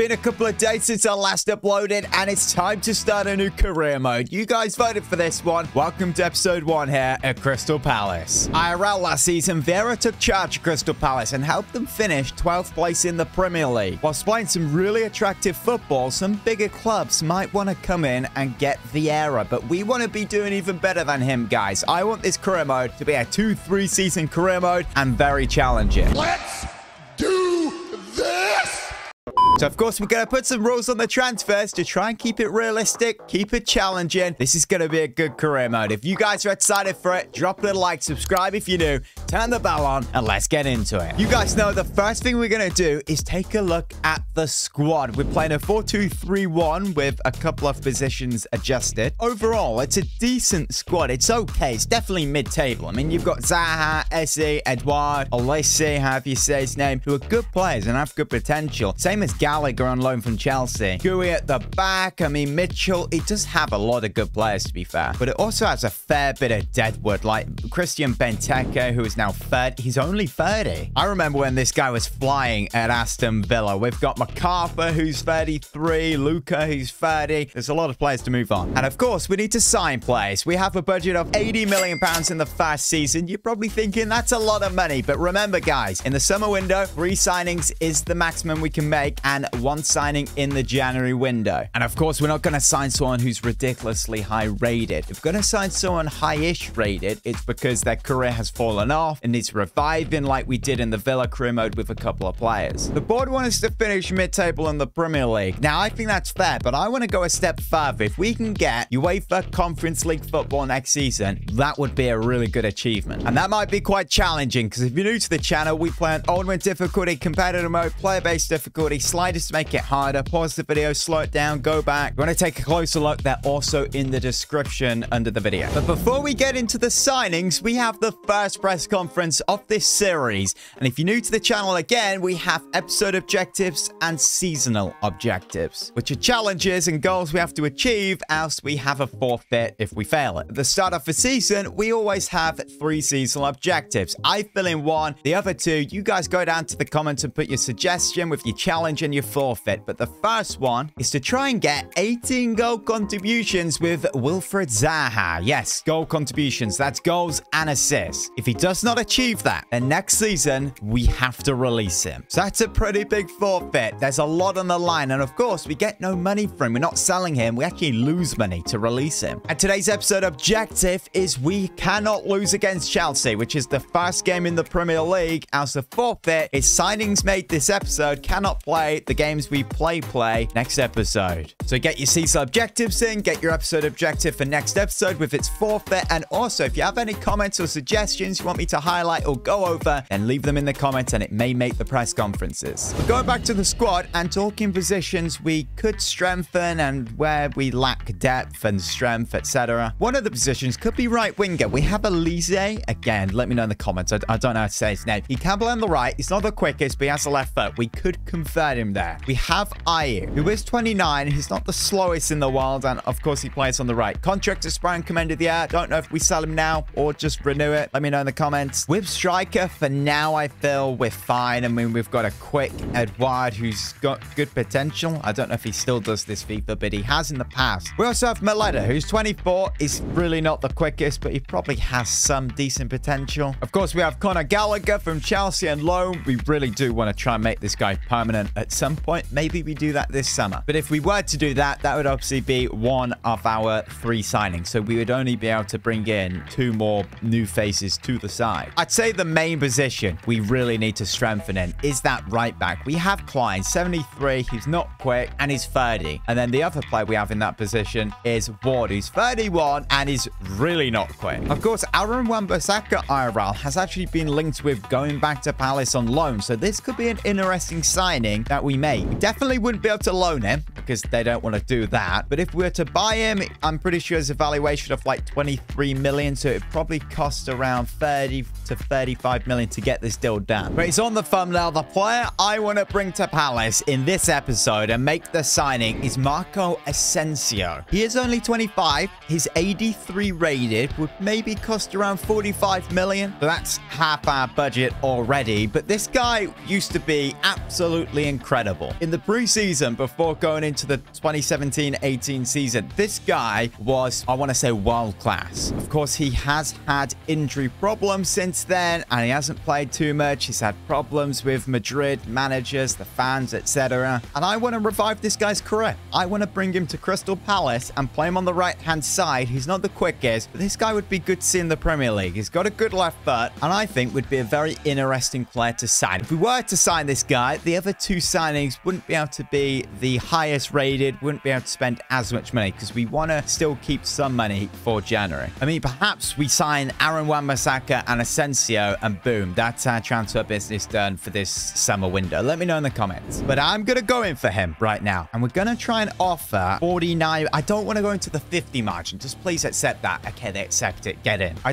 been a couple of days since I last uploaded, and it's time to start a new career mode. You guys voted for this one. Welcome to episode 1 here at Crystal Palace. IRL last season, Vieira took charge of Crystal Palace and helped them finish 12th place in the Premier League. Whilst playing some really attractive football, some bigger clubs might want to come in and get Vieira, but we want to be doing even better than him, guys. I want this career mode to be a 2-3 season career mode and very challenging. Let's do this! So, of course, we're going to put some rules on the transfers to try and keep it realistic, keep it challenging. This is going to be a good career mode. If you guys are excited for it, drop a like, subscribe if you're new, turn the bell on, and let's get into it. You guys know the first thing we're going to do is take a look at the squad. We're playing a 4-2-3-1 with a couple of positions adjusted. Overall, it's a decent squad. It's okay. It's definitely mid-table. I mean, you've got Zaha, Essie, Edouard, Alessi, however you say his name, who are good players and have good potential. Same as Gallagher on loan from Chelsea. Guehi at the back. I mean, Mitchell, it does have a lot of good players, to be fair. But it also has a fair bit of deadwood, like Christian Benteke, who is now 30. He's only 30. I remember when this guy was flying at Aston Villa. We've got McArthur, who's 33. Luka, who's 30. There's a lot of players to move on. And of course, we need to sign players. We have a budget of £80 million in the first season. You're probably thinking that's a lot of money. But remember, guys, in the summer window, 3 signings is the maximum we can make, and 1 signing in the January window. And of course, we're not going to sign someone who's ridiculously high rated. If we're going to sign someone high-ish rated, it's because their career has fallen off and needs reviving, like we did in the Villa career mode with a couple of players. The board wants us to finish mid-table in the Premier League. Now, I think that's fair, but I want to go a step further. If we can get UEFA Conference League football next season, that would be a really good achievement. And that might be quite challenging, because if you're new to the channel, we play on ultimate difficulty, competitive mode, player-based difficulty, sliders to make it harder. Pause the video, slow it down, go back. If you want to take a closer look, they're also in the description under the video. But before we get into the signings, we have the first press conference of this series. And if you're new to the channel again, we have episode objectives and seasonal objectives, which are challenges and goals we have to achieve, else we have a forfeit if we fail it. At the start of the season, we always have 3 seasonal objectives. I fill in 1, the other 2, you guys go down to the comments and put your suggestion with your challenge and your forfeit. But the first one is to try and get 18 goal contributions with Wilfred Zaha. Yes, goal contributions. That's goals and assists. If he does not achieve that, then next season, we have to release him. So that's a pretty big forfeit. There's a lot on the line. And of course, we get no money for him. We're not selling him. We actually lose money to release him. And today's episode objective is we cannot lose against Chelsea, which is the first game in the Premier League. As the forfeit is signings made this episode cannot play the games we play next episode. So get your seasonal objectives in, get your episode objective for next episode with its forfeit. And also, if you have any comments or suggestions you want me to highlight or go over, then leave them in the comments and it may make the press conferences. But going back to the squad and talking positions we could strengthen and where we lack depth and strength, etc. One of the positions could be right winger. We have Elise. Again, let me know in the comments. I don't know how to say his name. He can play on the right. He's not the quickest, but he has a left foot. We could convert him there. We have Ayew, who is 29. He's not the slowest in the world, and of course he plays on the right. Contract expiring come end of the year. Don't know if we sell him now or just renew it. Let me know in the comments. With striker, for now I feel we're fine. I mean, we've got a quick Edouard who's got good potential. I don't know if he still does this FIFA, but he has in the past. We also have Maleda, who's 24. He's really not the quickest, but he probably has some decent potential. Of course, we have Conor Gallagher from Chelsea and loan. We really do want to try and make this guy permanent at some point. Maybe we do that this summer. But if we were to do that, that would obviously be one of our 3 signings. So we would only be able to bring in 2 more new faces to the side. I'd say the main position we really need to strengthen in is that right back. We have Clyne, 73. He's not quick and he's 30. And then the other player we have in that position is Ward, who's 31 and is really not quick. Of course, Aaron Wan-Bissaka IRL has actually been linked with going back to Palace on loan. So this could be an interesting signing that we make. We definitely wouldn't be able to loan him because they don't want to do that. But if we were to buy him, I'm pretty sure his valuation of like 23 million. So it probably costs around 30 to 35 million to get this deal done. But he's on the thumbnail. The player I want to bring to Palace in this episode and make the signing is Marco Asensio. He is only 25. He's 83 rated, would maybe cost around 45 million. That's half our budget already. But this guy used to be absolutely incredible. In the preseason before going into the 2017-18 season, this guy was, I want to say, world class. Of course, he has had injury problems since then, and he hasn't played too much. He's had problems with Madrid managers, the fans, etc. And I want to revive this guy's career. I want to bring him to Crystal Palace and play him on the right-hand side. He's not the quickest, but this guy would be good to see in the Premier League. He's got a good left foot, and I think would be a very interesting player to sign. If we were to sign this guy, the other two signings wouldn't be able to be the highest rated, wouldn't be able to spend as much money because we want to still keep some money for January. I mean, perhaps we sign Aaron Wan-Bissaka and Asensio and boom, that's our transfer business done for this summer window. Let me know in the comments. But I'm going to go in for him right now. And we're going to try and offer 49. I don't want to go into the 50 margin. Just please accept that. Okay, they accept it. Get in. I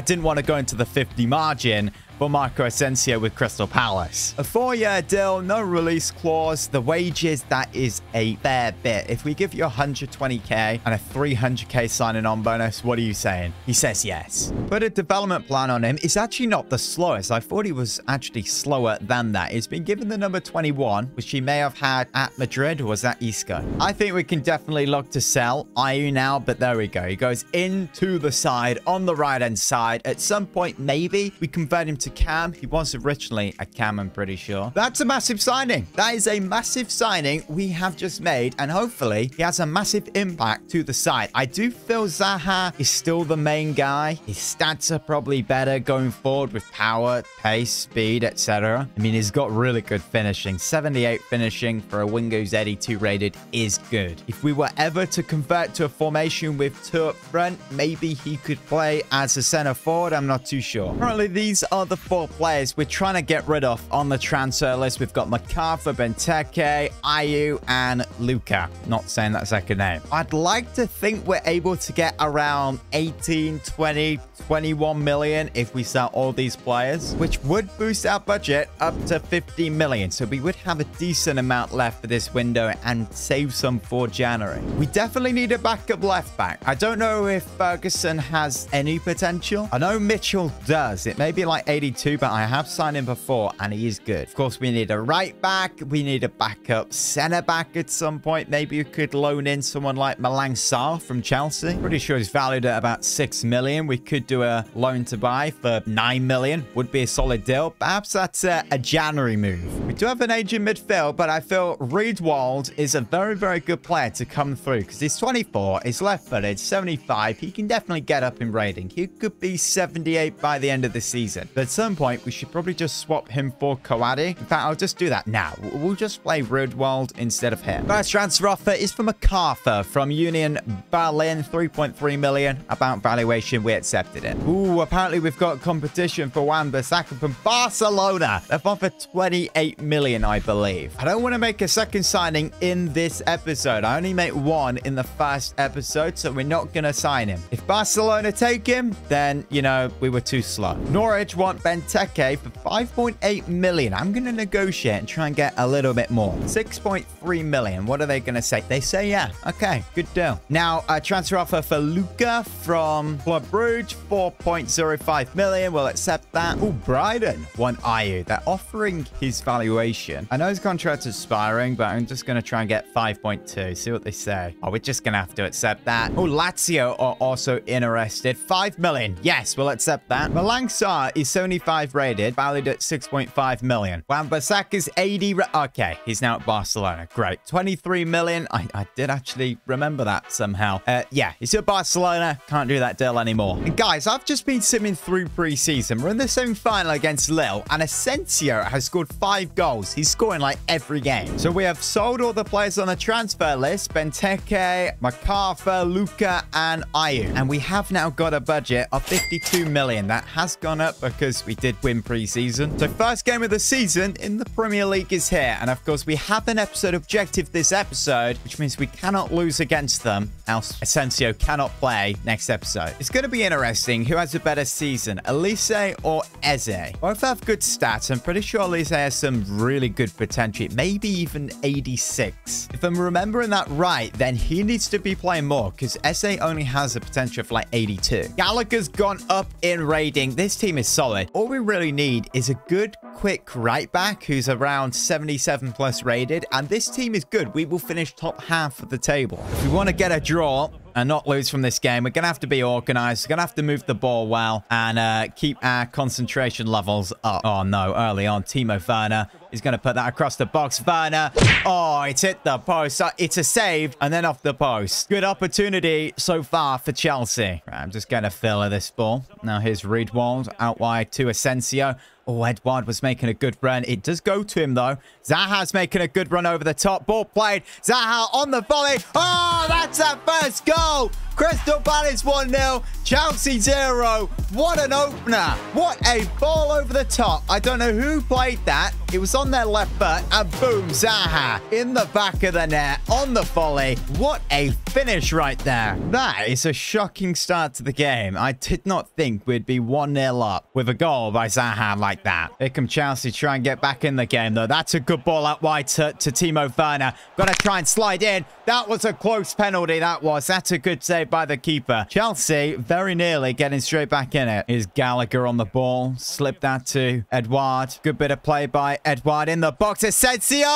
didn't want to go into the 50 margin for Marco Asensio with Crystal Palace. A 4-year deal, no release clause. The wages, that is a fair bit. If we give you 120k and a 300k signing on bonus, what are you saying? He says yes. But a development plan on him is actually not the slowest. I thought he was actually slower than that. He's been given the number 21, which he may have had at Madrid, or was that Isco? I think we can definitely look to sell Ayew now, but there we go. He goes into the side on the right-hand side. At some point, maybe we convert him to Cam. He was originally a Cam, I'm pretty sure. That's a massive signing. That is a massive signing we have just made, and hopefully he has a massive impact to the side. I do feel Zaha is still the main guy. His stats are probably better going forward with power, pace, speed, etc. I mean, he's got really good finishing. 78 finishing for a winger who's 82 rated is good. If we were ever to convert to a formation with two up front, maybe he could play as a center forward. I'm not too sure. Currently, these are the four players we're trying to get rid of on the transfer list. We've got McArthur, Benteke, Ayew, and Luka. Not saying that second name. I'd like to think we're able to get around 18, 20, 21 million if we sell all these players, which would boost our budget up to 50 million. So we would have a decent amount left for this window and save some for January. We definitely need a backup left back. I don't know if Ferguson has any potential. I know Mitchell does. It may be like 82, but I have signed him before and he is good. Of course, we need a right back. We need a backup center back at some point. Maybe you could loan in someone like Malang Sarr from Chelsea. Pretty sure he's valued at about 6 million. We could do a loan to buy for 9 million. Would be a solid deal. Perhaps that's a January move. We do have an aging midfield, but I feel Riedewald is a very, very good player to come through because he's 24, he's left-footed, 75. He can definitely get up in rating. He could be 78 by the end of the season. But at some point, we should probably just swap him for Kowadi. In fact, I'll just do that now. We'll just play Riedewald instead of him. First transfer offer is for McArthur from Union Berlin. 3.3 million. About valuation, we accepted it. Ooh, apparently we've got competition for Wan-Bissaka from Barcelona. They've offered 28 million, I believe. I don't want to make a second signing in this episode. I only make one in the first episode, so we're not going to sign him. If Barcelona take him, then, you know, we were too slow. Norwich want Benteke for 5.8 million. I'm going to negotiate and try and get a little bit more. 6.3 million. What are they going to say? They say, yeah. Okay, good deal. Now, a transfer offer for Luka from Club Brugge. 4.05 million. We'll accept that. Oh, Brighton want Ayew. They're offering his valuation. I know his contract's expiring, but I'm just going to try and get 5.2. See what they say. Oh, we're just going to have to accept that. Oh, Lazio are also interested. 5 million. Yes, we'll accept that. Malang Sarr is 75 rated, valued at 6.5 million. Wan-Bissaka's 80. Okay, he's now at Barcelona. Great. 23 million. I did actually remember that somehow. Yeah, he's at Barcelona. Can't do that deal anymore. And guys, I've just been simming through pre-season. We're in the semi-final against Lille, and Asensio has scored 5 goals. He's scoring like every game. So we have sold all the players on the transfer list. Benteke, McArthur, Luka, and Ayew. And we have now got a budget of 52 million. That has gone up because we did win pre-season. So first game of the season in the Premier League is here. And of course, we have an episode objective this episode, which means we cannot lose against them. Else Asensio cannot play next episode. It's going to be interesting. seeing who has a better season, Elise or Eze. Both have good stats. I'm pretty sure Elise has some really good potential, maybe even 86. If I'm remembering that right, then he needs to be playing more because Eze only has a potential of like 82. Gallagher's gone up in rating. This team is solid. All we really need is a good, quick right back who's around 77 plus rated, and this team is good. We will finish top half of the table. If we want to get a draw and not lose from this game, we're going to have to be organized. We're going to have to move the ball well and keep our concentration levels up. Oh, no. Early on, Timo Werner is going to put that across the box. Werner. Oh, it's hit the post. It's a save and then off the post. Good opportunity so far for Chelsea. Right, I'm just going to filler this ball. Now, here's Riedewald out wide to Asensio. Oh, Edouard was making a good run. It does go to him, though. Zaha's making a good run over the top. Ball played. Zaha on the volley. Oh, that's that first goal. Crystal Palace 1-0. Chelsea 0. What an opener. What a ball over the top. I don't know who played that. It was on their left foot. And boom, Zaha in the back of the net on the volley. What a finish right there. That is a shocking start to the game. I did not think we'd be 1-0 up with a goal by Zaha like that. Here come Chelsea, try and get back in the game, though. That's a good ball out wide to Timo Werner. Got to try and slide in. That was a close penalty, that was. That's a good save by the keeper. Chelsea very nearly getting straight back in it. Is Gallagher on the ball. Slip that to Edouard. Good bit of play by Edouard in the box. Asensio!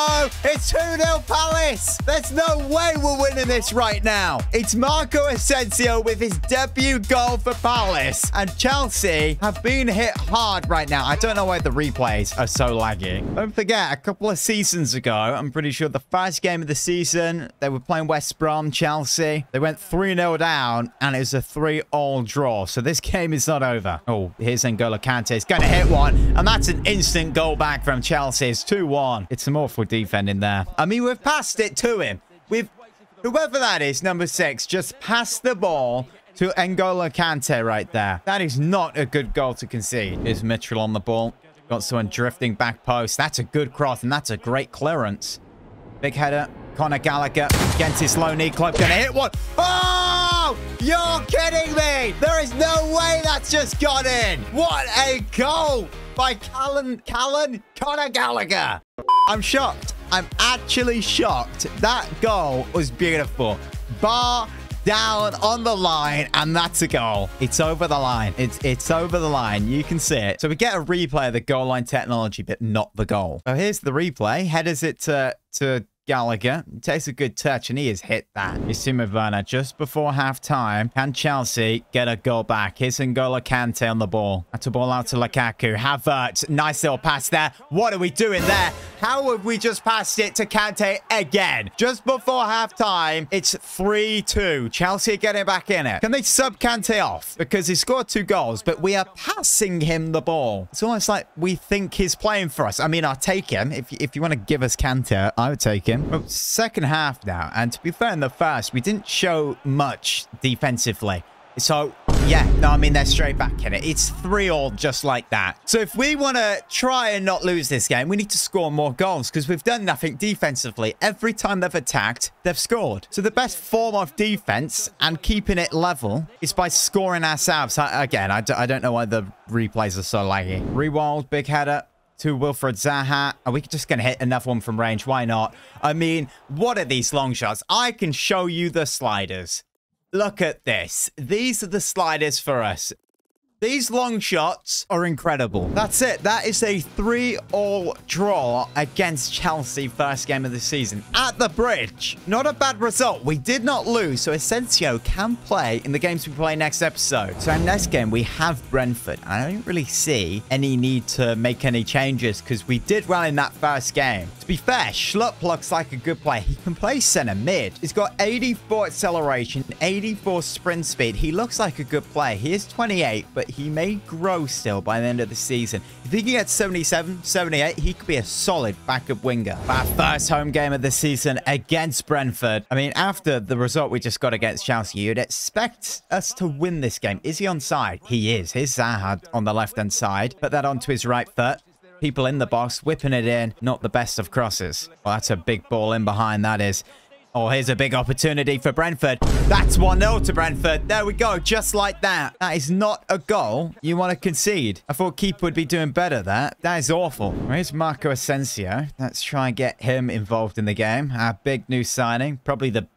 It's 2-0 Palace! There's no way we're winning this right now. It's Marco Asensio with his debut goal for Palace. And Chelsea have been hit hard right now. I don't know why the replays are so laggy. Don't forget, a couple of seasons ago, I'm pretty sure the first game of the season, they were playing West Brom, Chelsea. They went 3-0 down, and it was a 3-all draw. So this game is not over. Oh, here's N'Golo Kanté. It's going to hit one, and that's an instant goal back from Chelsea. It's 2-1. It's some awful defending there. I mean, we've passed it to him. We've, whoever that is, number 6, just passed the ball to N'Golo Kanté right there. That is not a good goal to concede. Is Mitchell on the ball? Got someone drifting back post. That's a good cross, and that's a great clearance. Big header. Conor Gallagher against his low knee club. Gonna hit one. Oh! You're kidding me! There is no way that's just gone in. What a goal by Conor Gallagher. I'm shocked. I'm actually shocked. That goal was beautiful. Bar down on the line, and that's a goal. It's over the line. It's over the line. You can see it. So we get a replay of the goal line technology, but not the goal. So here's the replay. Headers it to Gallagher. It takes a good touch, and he has hit that. It's Timo Werner just before half-time. Can Chelsea get a goal back? Here's N'Golo Kanté on the ball. That's a ball out to Lukaku. Havertz. Nice little pass there. What are we doing there? How have we just passed it to Kanté again? Just before half-time, it's 3-2. Chelsea getting back in it. Can they sub Kanté off? Because he scored 2 goals, but we are passing him the ball. It's almost like we think he's playing for us. I mean, I'll take him. If you want to give us Kanté, I would take him. Well, second half now, and to be fair, in the first, we didn't show much defensively. So, yeah, no, I mean, they're straight back in it. It's 3-all just like that. So if we want to try and not lose this game, we need to score more goals because we've done nothing defensively. Every time they've attacked, they've scored. So the best form of defense and keeping it level is by scoring ourselves. Again, I don't know why the replays are so laggy. Riedewald, big header to Wilfred Zaha. Are we just going to hit another one from range? Why not? I mean, what are these long shots? I can show you the sliders. Look at this. These are the sliders for us. These long shots are incredible. That's it. That is a 3-all draw against Chelsea, first game of the season. At the Bridge. Not a bad result. We did not lose, so Asensio can play in the games we play next episode. So in next game, we have Brentford. I don't really see any need to make any changes because we did well in that first game. To be fair, Schlupp looks like a good player. He can play centre mid. He's got 84 acceleration, 84 sprint speed. He looks like a good player. He is 28, but he may grow still by the end of the season. If he can get 77, 78, he could be a solid backup winger. Our first home game of the season against Brentford. I mean, after the result we just got against Chelsea, you'd expect us to win this game. Is he onside? He is. Here's Zaha on the left-hand side. Put that onto his right foot. People in the box, whipping it in. Not the best of crosses. Well, that's a big ball in behind, that is. Oh, here's a big opportunity for Brentford. That's 1-0 to Brentford. There we go. Just like that. That is not a goal you want to concede. I thought keeper would be doing better there. That is awful. Where's Marco Asensio? Let's try and get him involved in the game. Our big new signing. Probably the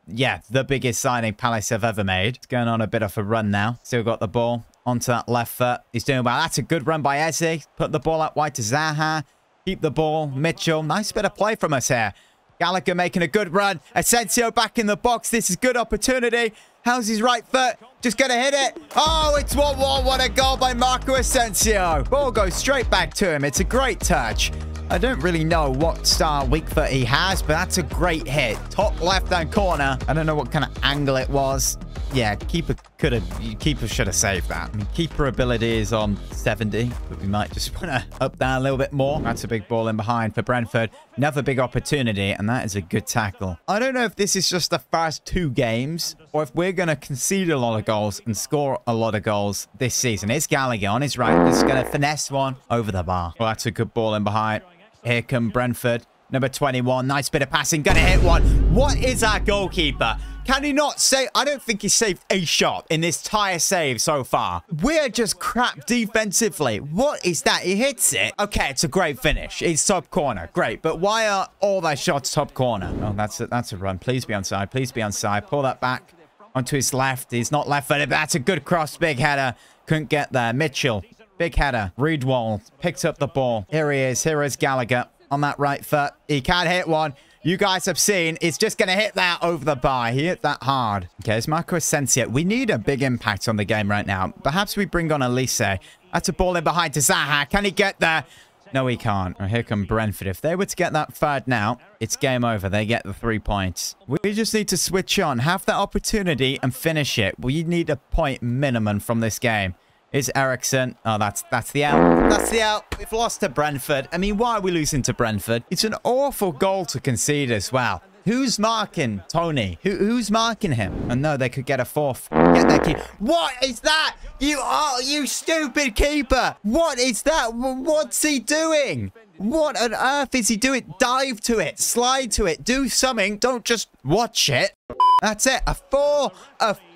biggest signing Palace have ever made. It's going on a bit of a run now. Still got the ball. Onto that left foot. He's doing well. That's a good run by Essie. Put the ball out wide to Zaha. Keep the ball. Mitchell. Nice bit of play from us here. Gallagher making a good run. Asensio back in the box. This is good opportunity. How's his right foot? Just going to hit it. Oh, it's 1-1. What a goal by Marco Asensio. Ball goes straight back to him. It's a great touch. I don't really know what star weak foot he has, but that's a great hit. Top left-hand corner. I don't know what kind of angle it was. Yeah, keeper should have saved that. I mean, keeper ability is on 70, but we might just want to up that a little bit more. That's a big ball in behind for Brentford. Another big opportunity, and that is a good tackle. I don't know if this is just the first two games or if we're going to concede a lot of goals and score a lot of goals this season. It's Gallagher on his right. He's going to finesse one over the bar. Well, that's a good ball in behind. Here come Brentford. Number 21. Nice bit of passing. Going to hit one. What is our goalkeeper? Can he not save? I don't think he saved a shot in this entire save so far. We're just crap defensively. What is that? He hits it. Okay, it's a great finish. It's top corner. Great. But why are all their shots top corner? Oh, that's a run. Please be onside. Please be onside. Pull that back onto his left. He's not left-footed, but that's a good cross. Big header. Couldn't get there. Mitchell. Big header. Riedewald picked up the ball. Here he is. Here is Gallagher. On that right foot. He can't hit one. You guys have seen. It's just going to hit that over the bar. He hit that hard. Okay, it's Marco Asensio. We need a big impact on the game right now. Perhaps we bring on Elise. That's a ball in behind to Zaha. Can he get there? No, he can't. Right, here come Brentford. If they were to get that third now, it's game over. They get the 3 points. We just need to switch on. Have that opportunity and finish it. We need a point minimum from this game. Is Ericsson. Oh, that's the out. That's the out. We've lost to Brentford. I mean, why are we losing to Brentford? It's an awful goal to concede as well. Who's marking Tony? Who's marking him? And no, they could get a fourth. Get that keeper. What is that? You stupid keeper. What is that? What's he doing? What on earth is he doing? Dive to it. Slide to it. Do something. Don't just watch it. That's it. A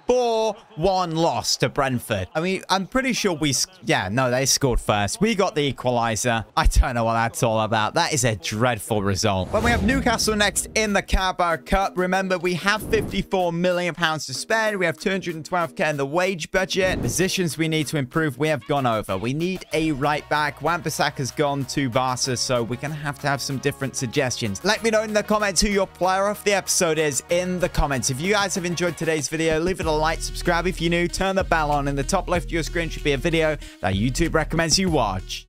4-1 loss to Brentford. I mean, I'm pretty sure they scored first. We got the equaliser. I don't know what that's all about. That is a dreadful result. When we have Newcastle next in the Carabao Cup, remember, we have £54 million to spend. We have 212k in the wage budget. Positions we need to improve, we have gone over. We need a right back. Wan-Bissaka's gone to Barca, so we're going to have some different suggestions. Let me know in the comments who your player of the episode is in the comments. If you guys have enjoyed today's video, leave it a like, subscribe if you're new, turn the bell on. In the top left of your screen should be a video that YouTube recommends you watch.